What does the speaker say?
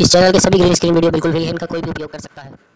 इस चैनल के सभी ग्रीन स्क्रीन वीडियो बिल्कुल भी इनका कोई भी उपयोग कर सकता है।